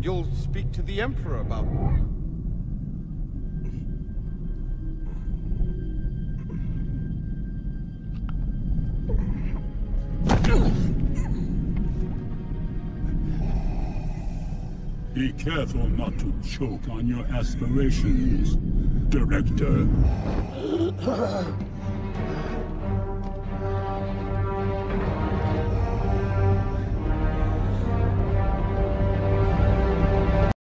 You'll speak to the Emperor about it. Be careful not to choke on your aspirations, Director.